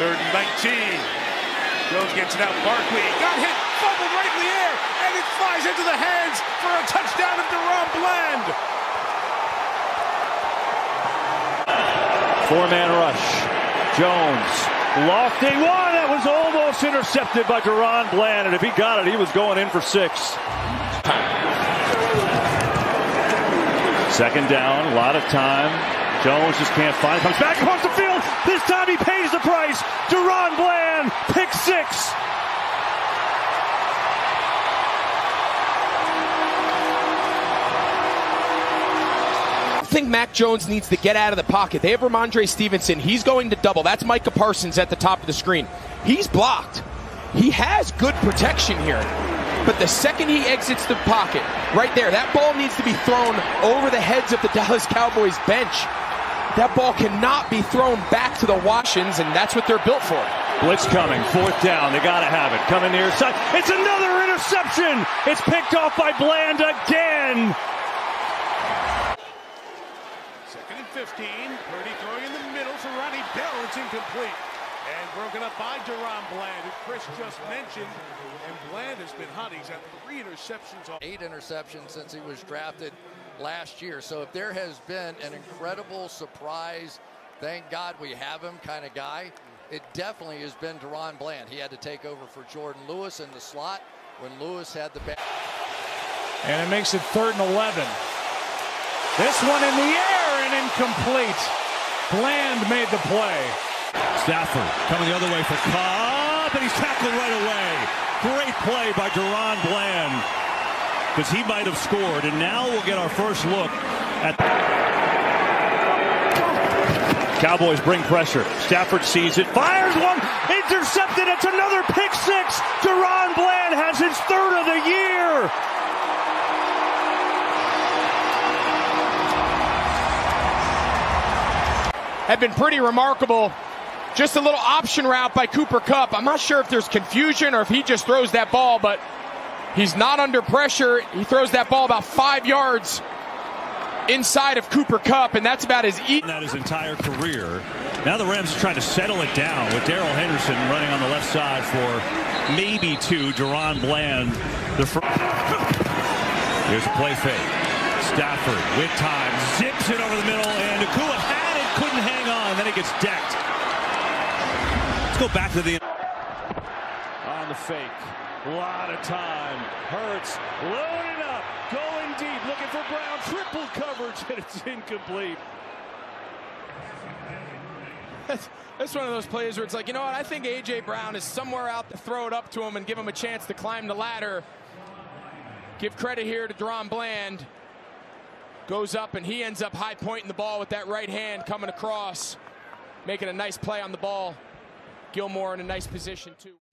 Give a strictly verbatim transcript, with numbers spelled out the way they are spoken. Third and nineteen. Jones gets it out. Barkley got hit, fumbled right in the air, and it flies into the hands for a touchdown of DaRon Bland. Four-man rush. Jones lofting one. That was almost intercepted by DaRon Bland, and if he got it, he was going in for six. Second down, a lot of time. Jones just can't find it. Comes back across the field. This time he pays the price. DaRon Bland, pick six. I think Mac Jones needs to get out of the pocket. They have Ramondre Stevenson. He's going to double. That's Micah Parsons at the top of the screen. He's blocked. He has good protection here. But the second he exits the pocket, right there, that ball needs to be thrown over the heads of the Dallas Cowboys bench. That ball cannot be thrown back to the Washingtons, and that's what they're built for. Blitz coming, fourth down, they gotta have it. Coming near side, it's another interception! It's picked off by Bland again! Second and fifteen, Purdy throwing in the middle to Ronnie Bell, it's incomplete. And broken up by DaRon Bland, who Chris just mentioned. And Bland has been hot. He's had three interceptions. Eight interceptions since he was drafted last year. So if there has been an incredible surprise, thank God we have him kind of guy, it definitely has been DaRon Bland. He had to take over for Jordan Lewis in the slot when Lewis had the back. And it makes it third and eleven. This one in the air and incomplete. Bland made the play. Stafford coming the other way for Cobb, and he's tackled right away. Great play by DaRon Bland, because he might have scored, and now we'll get our first look at... Cowboys bring pressure. Stafford sees it, fires one, intercepted, it's another pick six. DaRon Bland has his third of the year. Have been pretty remarkable. Just a little option route by Cooper Kupp. I'm not sure if there's confusion or if he just throws that ball, but he's not under pressure. He throws that ball about five yards inside of Cooper Kupp, and that's about his e- Not his entire career. Now the Rams are trying to settle it down with Darryl Henderson running on the left side for maybe two. DaRon Bland. The fr Here's a play fake. Stafford with time zips it over the middle, and Nakua had it, couldn't hang on, then it gets decked. Go back to the on the fake. A lot of time. Hurts loaded up, going deep, looking for Brown. Triple coverage, and it's incomplete. That's, that's one of those plays where it's like, you know what? I think A J Brown is somewhere out to throw it up to him and give him a chance to climb the ladder. Give credit here to DaRon Bland. Goes up, and he ends up high pointing the ball with that right hand coming across, making a nice play on the ball. Gilmore in a nice position, too.